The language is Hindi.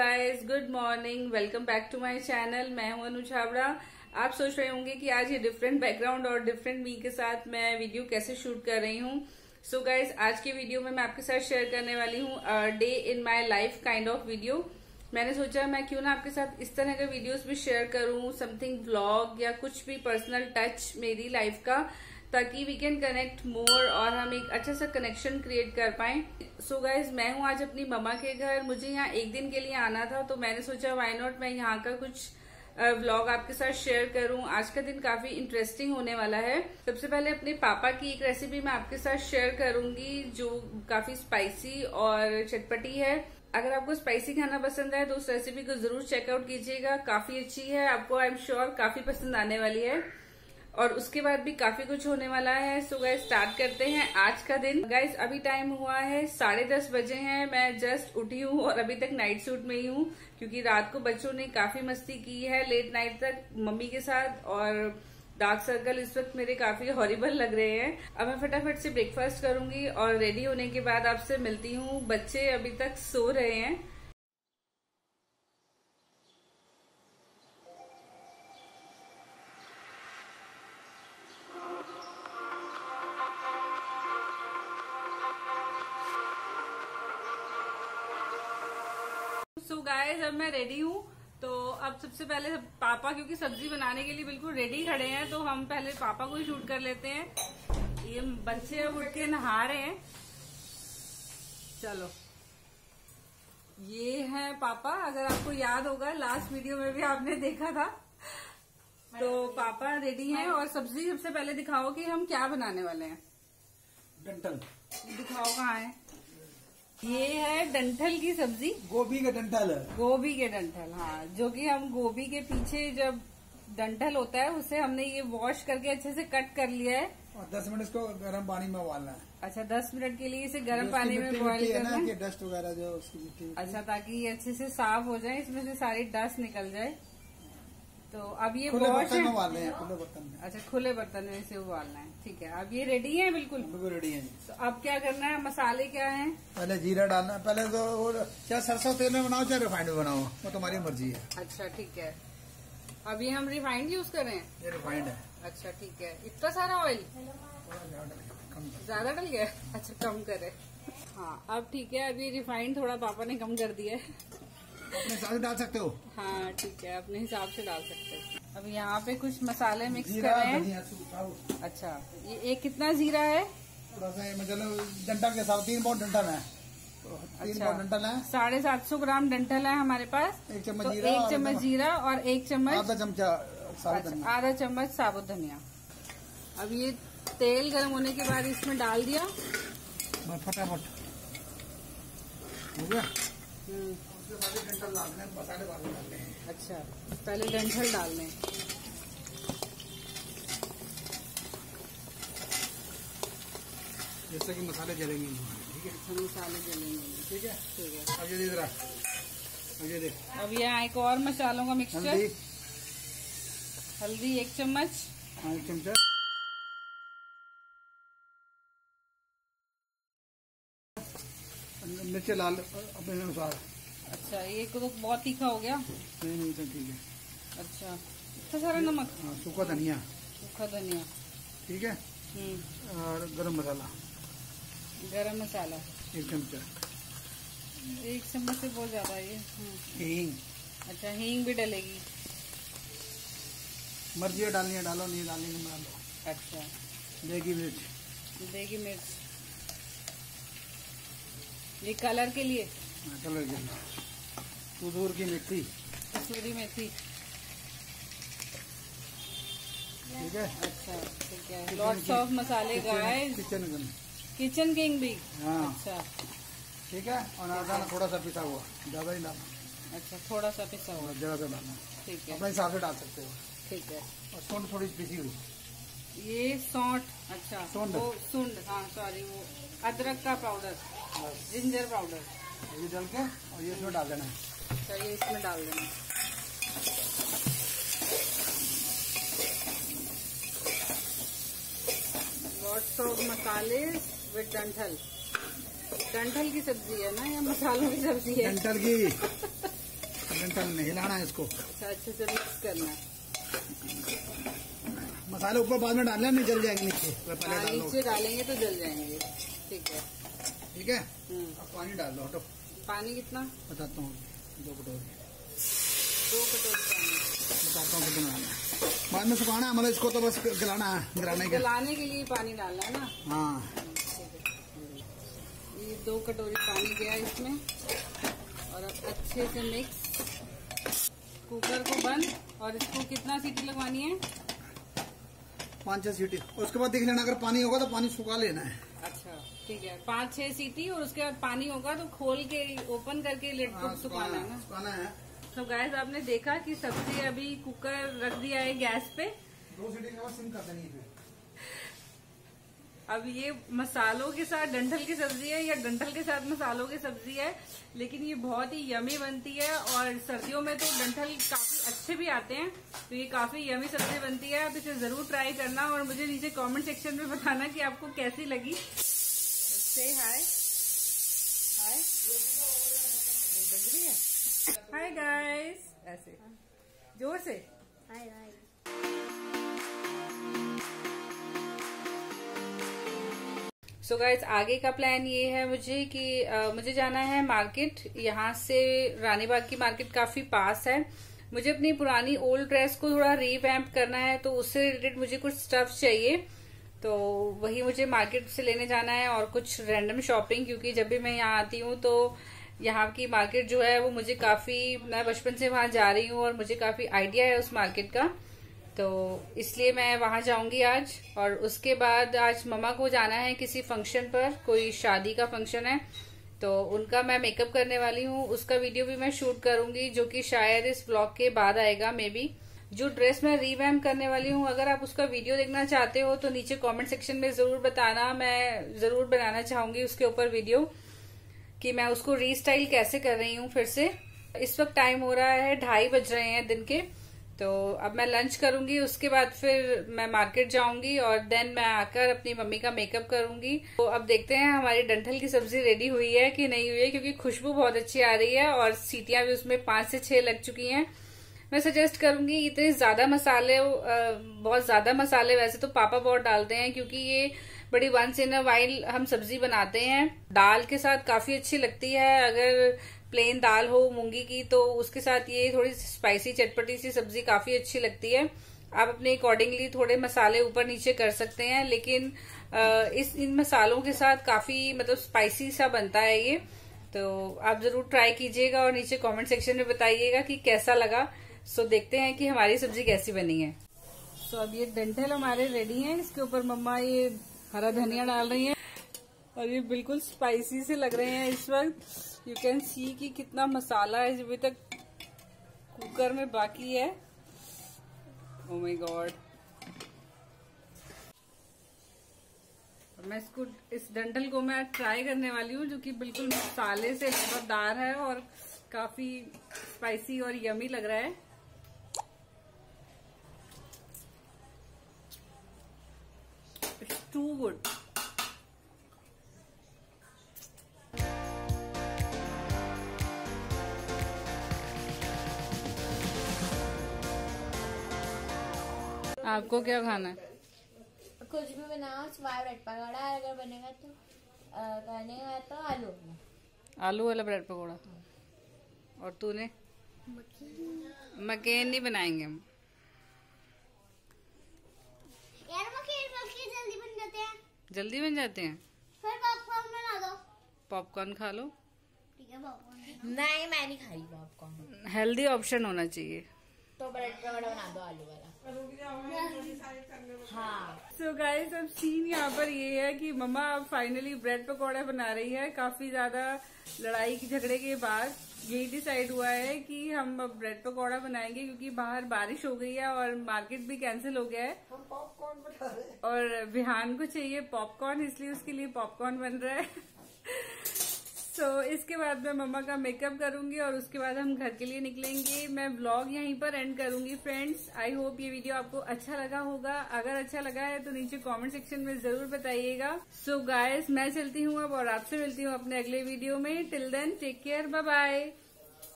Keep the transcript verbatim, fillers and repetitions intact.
Guys good morning, welcome back to my channel. मैं हूं अनु छाबड़ा। आप सोच रहे होंगे कि आज ये डिफरेंट बैकग्राउंड और डिफरेंट मी के साथ मैं वीडियो कैसे शूट कर रही हूं। सो so गाइस, आज के वीडियो में मैं आपके साथ शेयर करने वाली हूं day in my life kind of video. मैंने सोचा मैं क्यों ना आपके साथ इस तरह के वीडियोज भी शेयर करूं, समथिंग व्लॉग या कुछ भी पर्सनल टच मेरी लाइफ का, ताकि वी कैन कनेक्ट मोर और हम एक अच्छा सा कनेक्शन क्रिएट कर पाएं। सो गाइज, मैं हूं आज अपनी मम्मा के घर। मुझे यहाँ एक दिन के लिए आना था, तो मैंने सोचा व्हाई नॉट मैं यहाँ का कुछ व्लॉग आपके साथ शेयर करूं। आज का दिन काफी इंटरेस्टिंग होने वाला है। सबसे पहले अपने पापा की एक रेसिपी मैं आपके साथ शेयर करूंगी जो काफी स्पाइसी और चटपटी है। अगर आपको स्पाइसी खाना पसंद है तो उस रेसिपी को जरूर चेकआउट कीजिएगा, काफी अच्छी है, आपको आई एम श्योर काफी पसंद आने वाली है। और उसके बाद भी काफी कुछ होने वाला है। सो गाइज, स्टार्ट करते हैं आज का दिन। गाइज, अभी टाइम हुआ है साढ़े दस बजे हैं। मैं जस्ट उठी हूँ और अभी तक नाइट सूट में ही हूँ, क्योंकि रात को बच्चों ने काफी मस्ती की है लेट नाइट तक मम्मी के साथ, और डार्क सर्कल इस वक्त मेरे काफी हॉरिबल लग रहे हैं। अब मैं फटाफट से ब्रेकफास्ट करूंगी और रेडी होने के बाद आपसे मिलती हूँ। बच्चे अभी तक सो रहे हैं। सो so गाइस, अब मैं रेडी हूँ। तो अब सबसे पहले पापा, क्योंकि सब्जी बनाने के लिए बिल्कुल रेडी खड़े हैं, तो हम पहले पापा को ही शूट कर लेते हैं। ये बच्चे उठ के नहा रहे हैं। चलो, ये हैं पापा। अगर आपको याद होगा लास्ट वीडियो में भी आपने देखा था। तो पापा रेडी हैं और सब्जी सबसे पहले दिखाओ कि हम क्या बनाने वाले हैं। डंठल दिखाओ, कहाँ है? ये है डंठल की सब्जी, गोभी के डंठल, गोभी के डंठल, हाँ, जो कि हम गोभी के पीछे जब डंठल होता है उसे हमने ये वॉश करके अच्छे से कट कर लिया है और दस मिनट इसको गर्म पानी में उबालना है। अच्छा, दस मिनट के लिए इसे गर्म पानी में बॉइल करना है, डस्ट वगैरह जो उसकी मिट्टी, अच्छा, ताकि ये अच्छे से साफ हो जाए, इसमें से सारी डस्ट निकल जाए। तो अब ये वॉश है, खुले बर्तन में, अच्छा, खुले बर्तन में इसे उबालना है। ठीक है, अब ये रेडी है, बिल्कुल बिल्कुल रेडी है। तो अब क्या करना है? मसाले क्या हैं? पहले जीरा डालना है, पहले तो, चाहे सरसों तेल में बनाओ चाहे रिफाइंड में बनाओ, वो तुम्हारी मर्जी है। अच्छा, ठीक है। अब ये हम रिफाइंड यूज कर रहे हैं, ये रिफाइंड है। अच्छा, ठीक है। इतना सारा ऑयल ज्यादा डल गया? अच्छा, कम करे, हाँ, अब ठीक है। अब ये रिफाइंड थोड़ा पापा ने कम कर दिया है। अपने हिसाब से डाल सकते हो, हाँ, ठीक है, अपने हिसाब से डाल सकते हो। अब यहाँ पे कुछ मसाले मिक्स कर रहे हैं। अच्छा, ये एक कितना जीरा है? थोड़ा सा, मतलब डंठल के हिसाब, तीन पाउंड डंठल है, तीन पाउंड डंठल है, साढ़े सात सौ ग्राम डंठल है हमारे पास। एक चम्मच जीरा, एक चम्मच जीरा और एक चम्मच आधा चम्मच आधा चम्मच साबुत धनिया। अब ये तेल गर्म होने के बाद इसमें डाल दिया, फटाफट हो गया। डंठल डालने, मसाले डालने हैं। अच्छा, पहले डंठल डालने। जैसे कि मसाले जलेंगे, ठीक है? अच्छा, मसाले जलेंगे, ठीक है, ठीक है। अब ये देख रहा, अब ये देख, अब ये एक और मसालों का मिक्सचर, हल्दी एक चम्मच, एक चम्मच मिर्च लाल अपने अनुसार। अच्छा, ये तो बहुत तीखा हो गया? नहीं नहीं, तो ठीक है। अच्छा, इतना सारा नमक, सूखा धनिया, सूखा धनिया, ठीक है, और गरम मसाला, गरम मसाला एक चम्मच, एक चम्मच से बहुत ज्यादा है ये। हींग, अच्छा, हींग भी डलेगी, मर्जी है डालनी है डालो, नहीं डालनी है डालो। अच्छा, देगी मिर्च, देगी मिर्च, ये कलर के लिए, कलर के लिए कसूर की मेथी, कसूरी मेथी, ठीक है। अच्छा, ठीक है। लॉट्स ऑफ मसाले guys, kitchen king, kitchen king भी, हाँ, अच्छा, ठीक है। और आधा थोड़ा सा पिसा हुआ, ज्यादा ही डालना। अच्छा, थोड़ा सा पिसा हुआ, ज्यादा सा डालना, ठीक है, अपने हिसाब से डाल सकते हो, ठीक है। और सौंठ थोड़ी पिसी हुई, ये सौंठ, अच्छा, सुंड, हाँ, सॉरी, वो अदरक का पाउडर, जिंजर पाउडर, ये डाल के और ये इसमें डाल देना है। अच्छा, ये इसमें डाल देना। लॉट्स ऑफ मसाले विद डंठल। डंठल की सब्जी है ना या मसालों की सब्जी है? डंठल की डंठल नहीं हिलाना है इसको, अच्छे से मिक्स करना है। मसाले ऊपर बाद में डालना, नहीं जल जाएंगे नीचे, पहले नीचे डालेंगे तो जल जाएंगे। ठीक है ठीक है, अब पानी डाल दो। हटो, पानी कितना बताता हूँ, दो कटोरी दो कटोरी पानी बताता हूँ कितना डालना है। बाद में सुखाना है, मतलब इसको तो बस गलाना है, गलाने के गलाने के लिए पानी डालना है ना। हाँ, ये दो कटोरी पानी गया इसमें, और अब अच्छे से मिक्स। कुकर को बंद, और इसको कितना सीटी लगवानी है? पाँच छह सीटी, उसके बाद देख लेना, अगर पानी होगा तो पानी सुखा लेना है। अच्छा ठीक है, पाँच छह सीटी, और उसके बाद पानी होगा तो खोल के ओपन करके लिड को सुखाना है ना, सुखाना है। तो गाइस आपने देखा कि सब्जी अभी कुकर रख दिया है गैस पे, दो सीटी के बाद सिम कर देनी है। अब ये मसालों के साथ डंठल की सब्जी है या डंठल के साथ मसालों की सब्जी है, लेकिन ये बहुत ही यमी बनती है, और सर्दियों में तो डंठल काफी अच्छे भी आते हैं, तो ये काफी यमी सब्जी बनती है। आप इसे जरूर ट्राई करना, और मुझे नीचे कमेंट सेक्शन में बताना कि आपको कैसी लगी। से हाय हाय हाय गाइस, ऐसे जोर से हाय हाय। सो गाइज आगे का प्लान ये है मुझे कि आ, मुझे जाना है मार्केट। यहाँ से रानीबाग की मार्केट काफी पास है। मुझे अपनी पुरानी ओल्ड ड्रेस को थोड़ा रीवैम्प करना है, तो उससे रिलेटेड मुझे कुछ स्टफ चाहिए, तो वही मुझे मार्केट से लेने जाना है। और कुछ रैंडम शॉपिंग, क्योंकि जब भी मैं यहाँ आती हूँ तो यहाँ की मार्केट जो है वो मुझे काफी, मैं बचपन से वहां जा रही हूँ और मुझे काफी आइडिया है उस मार्केट का, तो इसलिए मैं वहां जाऊंगी आज। और उसके बाद आज मम्मा को जाना है किसी फंक्शन पर, कोई शादी का फंक्शन है, तो उनका मैं मेकअप करने वाली हूँ। उसका वीडियो भी मैं शूट करूंगी, जो कि शायद इस ब्लॉग के बाद आएगा मे बी। जो ड्रेस मैं रीवैम्प करने वाली हूँ, अगर आप उसका वीडियो देखना चाहते हो तो नीचे कमेंट सेक्शन में जरूर बताना, मैं जरूर बनाना चाहूंगी उसके ऊपर वीडियो कि मैं उसको रीस्टाइल कैसे कर रही हूँ फिर से। इस वक्त टाइम हो रहा है, ढाई बज रहे हैं दिन के, तो अब मैं लंच करूंगी, उसके बाद फिर मैं मार्केट जाऊंगी, और देन मैं आकर अपनी मम्मी का मेकअप करूंगी। तो अब देखते हैं हमारी डंठल की सब्जी रेडी हुई है कि नहीं हुई है, क्योंकि खुशबू बहुत अच्छी आ रही है, और सीटियां भी उसमें पांच से छह लग चुकी हैं। मैं सजेस्ट करूंगी इतने ज्यादा मसाले, बहुत ज्यादा मसाले वैसे तो पापा बहुत डालते हैं, क्योंकि ये बड़ी वंस इन अ वाइल हम सब्जी बनाते हैं, दाल के साथ काफी अच्छी लगती है। अगर प्लेन दाल हो मूंगी की, तो उसके साथ ये थोड़ी स्पाइसी चटपटी सी सब्जी काफी अच्छी लगती है। आप अपने अकॉर्डिंगली थोड़े मसाले ऊपर नीचे कर सकते हैं, लेकिन इस इन मसालों के साथ काफी मतलब स्पाइसी सा बनता है ये, तो आप जरूर ट्राई कीजिएगा और नीचे कमेंट सेक्शन में बताइएगा कि कैसा लगा। सो देखते हैं कि हमारी सब्जी कैसी बनी है। सो अब ये डंठल हमारे रेडी हैं, इसके ऊपर मम्मा ये हरा धनिया डाल रही है, और ये बिल्कुल स्पाइसी से लग रहे हैं इस वक्त। यू कैन सी कि कितना मसाला है जो अभी तक कुकर में बाकी है। ओह माय गॉड, मैं इसको इस डंठल को मैं ट्राई करने वाली हूँ, जो कि बिल्कुल मसाले से लबादार है और काफी स्पाइसी और यमी लग रहा है। It's too good. आपको क्या खाना है? कुछ भी बनाओ, ब्रेड पकौड़ा अगर बनेगा तो, बनेगा तो आलू आलू वाला ब्रेड पकौड़ा। और तूने मकेन नहीं बनाएंगे हम यार, मकेन मकेन जल्दी बन जाते हैं, जल्दी बन जाते हैं। फिर पॉपकॉर्न बना दो, पॉपकॉर्न खा लो। ठीक है पॉपकॉर्न, नहीं मैं नहीं खाई पॉपकॉर्न, हेल्दी ऑप्शन होना चाहिए, तो ब्रेड पकौड़ा बना दो आलू वाला। हाँ सो गाइस अब सीन यहाँ पर ये है कि मम्मा अब फाइनली ब्रेड पकौड़ा बना रही है। काफी ज्यादा लड़ाई के झगड़े के बाद यही डिसाइड हुआ है कि हम अब ब्रेड पकौड़ा बनाएंगे, क्योंकि बाहर बारिश हो गई है और मार्केट भी कैंसिल हो गया है। हम पॉपकॉर्न बना रहे हैं, और विहान को चाहिए पॉपकॉर्न, इसलिए उसके लिए पॉपकॉर्न बन रहा है। सो so, इसके बाद मैं मम्मा का मेकअप करूंगी, और उसके बाद हम घर के लिए निकलेंगे। मैं व्लॉग यहीं पर एंड करूंगी फ्रेंड्स। आई होप ये वीडियो आपको अच्छा लगा होगा। अगर अच्छा लगा है तो नीचे कमेंट सेक्शन में जरूर बताइएगा। सो so, गाइस मैं चलती हूँ अब, और आपसे मिलती हूँ अपने अगले वीडियो में। Till then take care, bye bye.